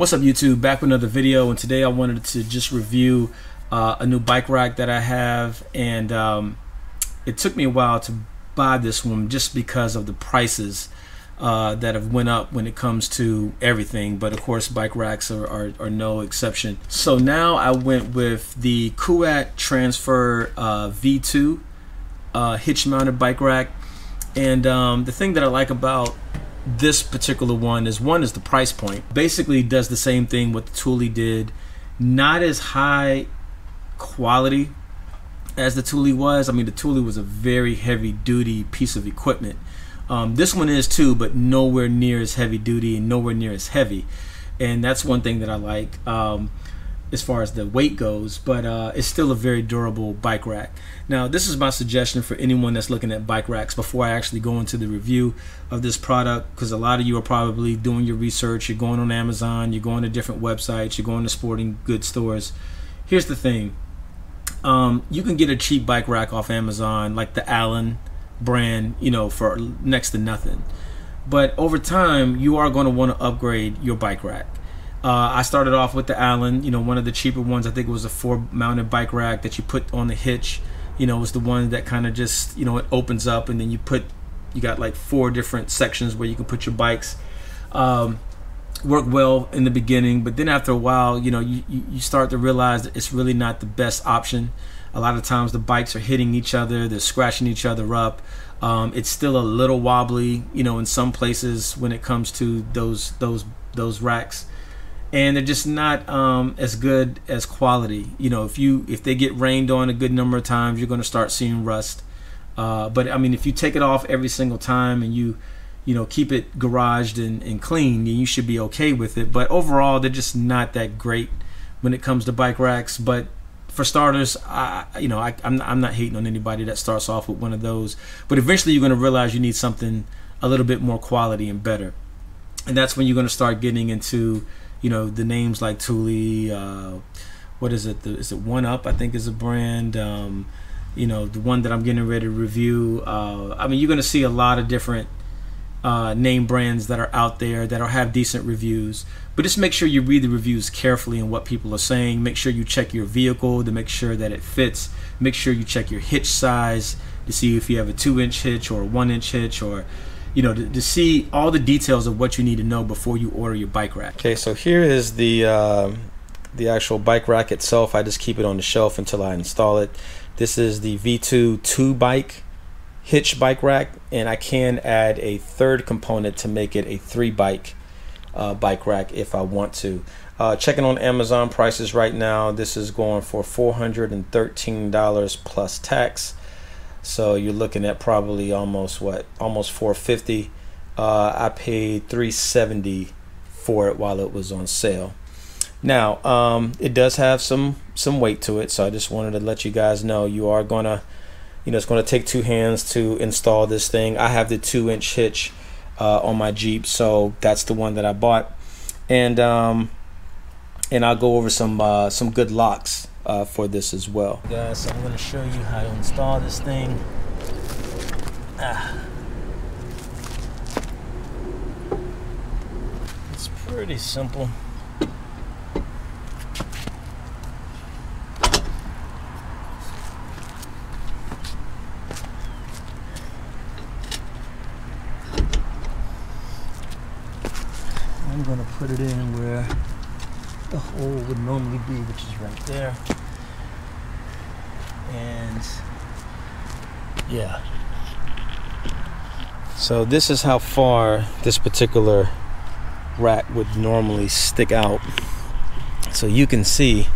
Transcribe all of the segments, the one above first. What's up, YouTube? Back with another video, and today I wanted to just review a new bike rack that I have, and it took me a while to buy this one just because of the prices that have went up when it comes to everything, but of course bike racks are no exception. So now I went with the Kuat Transfer V2 hitch mounted bike rack, and the thing that I like about this particular one is the price point. Basically does the same thing what the Thule did, not as high quality as the Thule was. I mean, the Thule was a very heavy duty piece of equipment. This one is too, but nowhere near as heavy duty and nowhere near as heavy, and that's one thing that I like as far as the weight goes, but it's still a very durable bike rack. Now, this is my suggestion for anyone that's looking at bike racks before I actually go into the review of this product, because a lot of you are probably doing your research, you're going on Amazon, you're going to different websites, you're going to sporting goods stores. Here's the thing, you can get a cheap bike rack off Amazon, like the Allen brand, you know, for next to nothing. But over time, you are going to want to upgrade your bike rack. I started off with the Allen, you know, one of the cheaper ones. I think it was a four-mounted bike rack that you put on the hitch. You know, it was the one that kind of just, you know, it opens up, and then you got like four different sections where you can put your bikes. Worked well in the beginning, but then after a while, you know, you start to realize that it's really not the best option. A lot of times the bikes are hitting each other, they're scratching each other up. It's still a little wobbly, you know, in some places when it comes to those racks. And they're just not as good as quality. You know, if they get rained on a good number of times, you're going to start seeing rust. But I mean, if you take it off every single time and you know, keep it garaged and clean, then you should be okay with it. But overall, they're just not that great when it comes to bike racks. But for starters, I'm not hating on anybody that starts off with one of those. But eventually, you're going to realize you need something a little bit more quality and better. And that's when you're going to start getting into, you know, the names like Thule, what is it? Is it One Up, I think, is a brand. You know, the one that I'm getting ready to review. I mean, you're going to see a lot of different name brands that are out there that have decent reviews. But just make sure you read the reviews carefully and what people are saying. Make sure you check your vehicle to make sure that it fits. Make sure you check your hitch size to see if you have a 2-inch hitch or a 1-inch hitch, or you know, to see all the details of what you need to know before you order your bike rack. Okay, so here is the actual bike rack itself. I just keep it on the shelf until I install it. This is the V2 two-bike hitch bike rack, and I can add a third component to make it a three-bike bike rack if I want to. Checking on Amazon prices right now, this is going for $413 plus tax. So you're looking at probably almost what, almost $450. I paid $370 for it while it was on sale. Now it does have some weight to it, so I just wanted to let you guys know you are gonna, you know, it's gonna take two hands to install this thing. I have the 2-inch hitch on my Jeep, so that's the one that I bought, and I'll go over some good locks for this as well, guys. So I'm going to show you how to install this thing. It's pretty simple. I'm going to put it in where the hole would normally be, which is right there. And yeah, so this is how far this particular rack would normally stick out. So you can see,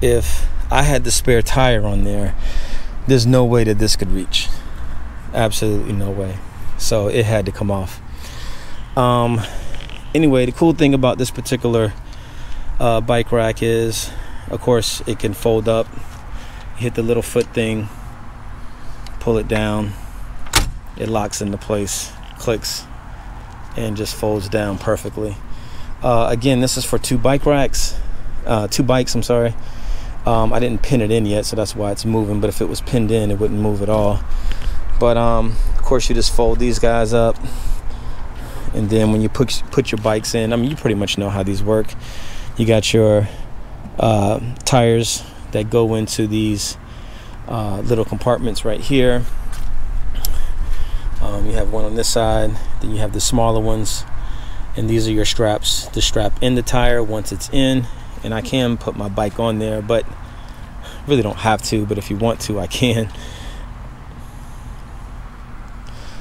if I had the spare tire on there, there's no way that this could reach, absolutely no way. So it had to come off. Anyway, the cool thing about this particular bike rack is, of course, it can fold up, hit the little foot thing, pull it down, it locks into place, clicks, and just folds down perfectly. Again, this is for two bikes, I'm sorry. I didn't pin it in yet, so that's why it's moving, but if it was pinned in, it wouldn't move at all. But of course, you just fold these guys up And then when you put your bikes in, I mean, you pretty much know how these work. You got your tires that go into these little compartments right here. You have one on this side, then you have the smaller ones, and these are your straps to strap in the tire once it's in. And I can put my bike on there, but really don't have to, but if you want to, I can.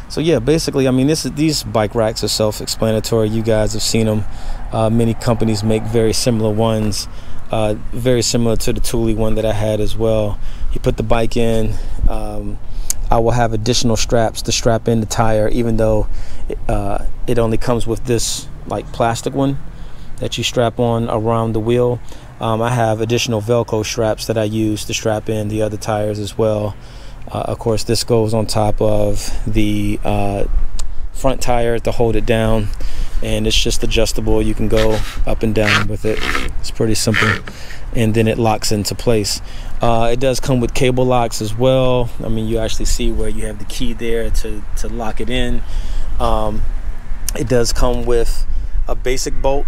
So yeah, basically, I mean, these bike racks are self-explanatory. You guys have seen them. Many companies make very similar ones, very similar to the Thule one that I had as well. You put the bike in. I will have additional straps to strap in the tire, even though it only comes with this like plastic one that you strap on around the wheel. I have additional Velcro straps that I use to strap in the other tires as well. Of course, this goes on top of the front tire to hold it down, and it's just adjustable. You can go up and down with it. It's pretty simple, and then it locks into place. It does come with cable locks as well. I mean, you actually see where you have the key there to lock it in. It does come with a basic bolt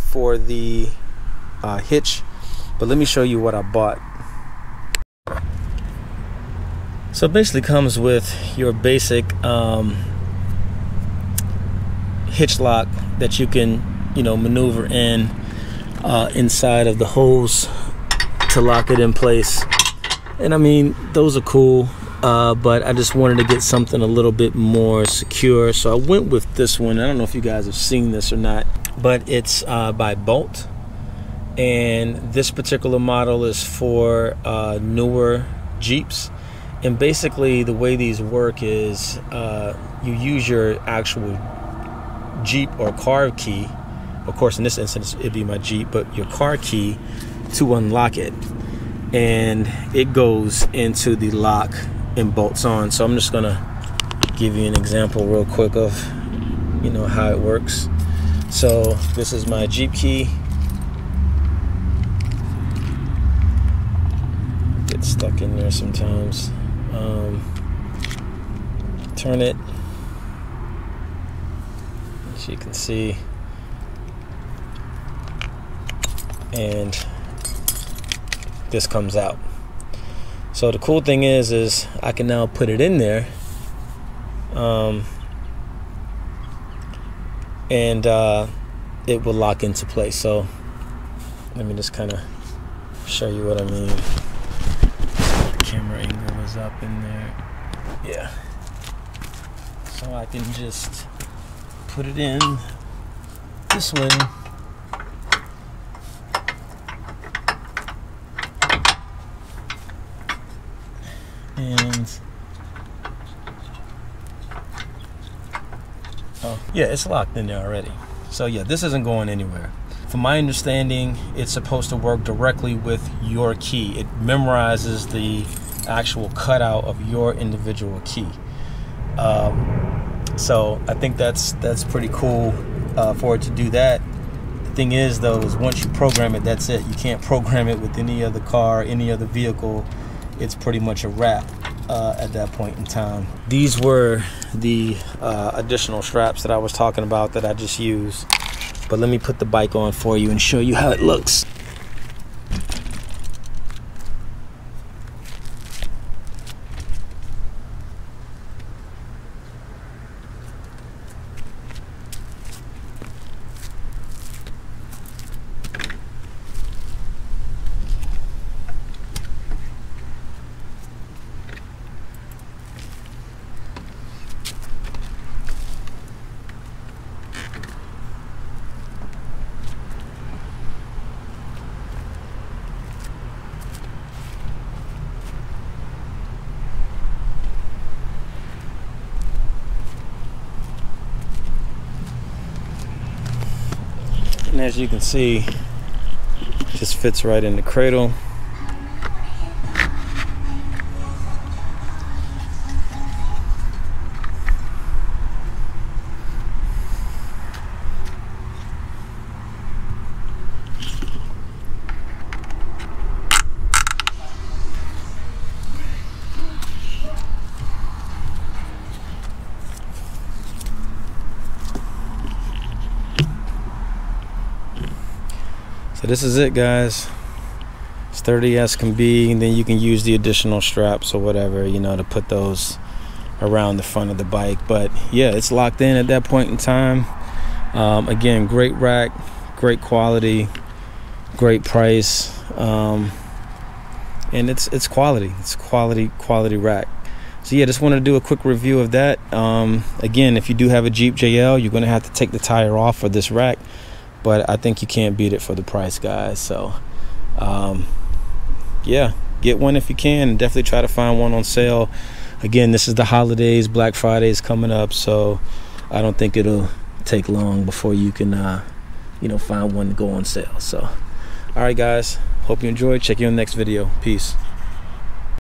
for the hitch, but let me show you what I bought. So it basically comes with your basic hitch lock that you can, you know, maneuver in inside of the holes to lock it in place. And I mean, those are cool, but I just wanted to get something a little bit more secure, so I went with this one. I don't know if you guys have seen this or not, but it's by Bolt, and this particular model is for newer Jeeps. And basically the way these work is you use your actual Jeep or car key. Of course, in this instance, it'd be my Jeep, but your car key to unlock it. And it goes into the lock and bolts on. So I'm just gonna give you an example real quick of, you know, how it works. So this is my Jeep key. Gets stuck in there sometimes. Turn it, as you can see, and this comes out. So the cool thing is I can now put it in there, and it will lock into place. So let me just kind of show you what I mean. Camera angle is up in there. Yeah. So I can just put it in this way. And oh, yeah, it's locked in there already. So yeah, this isn't going anywhere. From my understanding, it's supposed to work directly with your key. It memorizes the actual cutout of your individual key. So I think that's pretty cool for it to do that. The thing is, though, is once you program it, that's it. You can't program it with any other car, any other vehicle. It's pretty much a wrap at that point in time. These were the additional straps that I was talking about that I just used. But let me put the bike on for you and show you how it looks. And as you can see, it just fits right in the cradle. this is it, guys. It's sturdy as can be, and then you can use the additional straps or whatever, you know, to put those around the front of the bike. But yeah, it's locked in at that point in time. Again, great rack, great quality, great price, and it's quality. It's quality rack. So yeah, just wanted to do a quick review of that. Again, if you do have a Jeep JL, you're gonna have to take the tire off for this rack, but I think you can't beat it for the price, guys. So yeah, get one if you can, and definitely try to find one on sale. Again, this is the holidays, Black Friday is coming up, so I don't think it'll take long before you can you know, find one to go on sale. So all right, guys, hope you enjoyed. Check you in the next video. Peace.